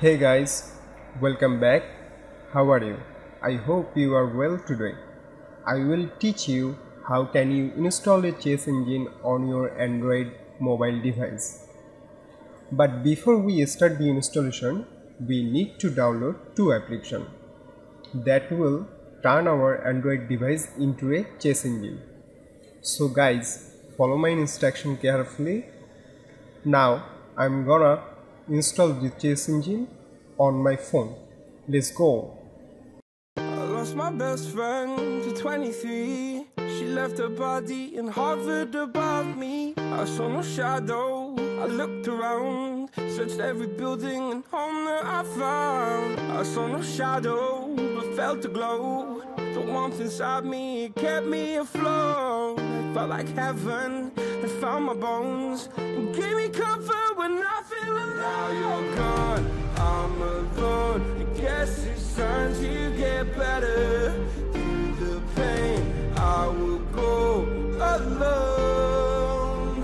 Hey guys, welcome back. How are you? I hope you are well today. I will teach you how can you install a Chess Engine on your Android mobile device. But before we start the installation, we need to download two applications that will turn our Android device into a Chess Engine. So guys, follow my instruction carefully. Now I'm gonna install the Chess Engine on my phone. Let's go. I lost my best friend to 23. She left her body and hovered above me. I saw no shadow. I looked around, searched every building and home that I found. I saw no shadow, but felt the glow. The warmth inside me kept me afloat. I felt like heaven. I found my bones and gave me comfort when I feel alone. Now you're gone, I'm alone. I guess it's time to get better. Through the pain, I will go alone.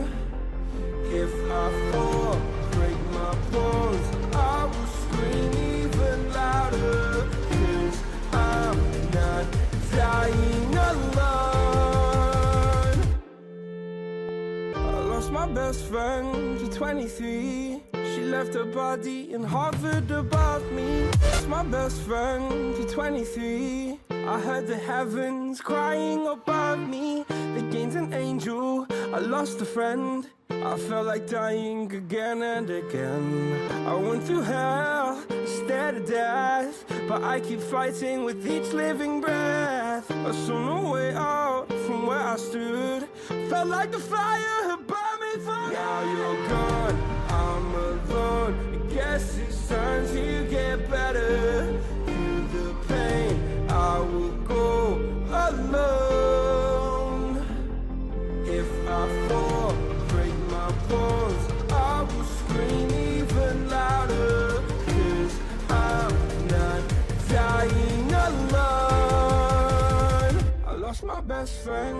If I fall, break my bones, I will scream even louder. 'Cause I'm not dying alone. My best friend to 23. She left her body and hovered above me. It's my best friend to 23. I heard the heavens crying above me. They gained an angel, I lost a friend. I felt like dying again and again. I went through hell, stared at death, but I keep fighting with each living breath. I saw no way out from where I stood. Felt like the fire had . Now you're gone, I'm alone. I guess it's time to get better. Through the pain, I will go alone. If I fall, break my bones, I will scream even louder. 'Cause I'm not dying alone. I lost my best friend.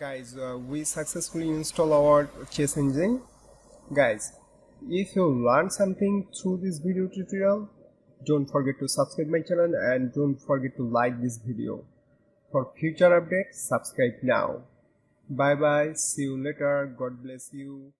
Guys, we successfully install our Chess Engine. Guys, if you learned something through this video tutorial, don't forget to subscribe my channel and don't forget to like this video. For future updates, subscribe now. Bye bye, see you later, God bless you.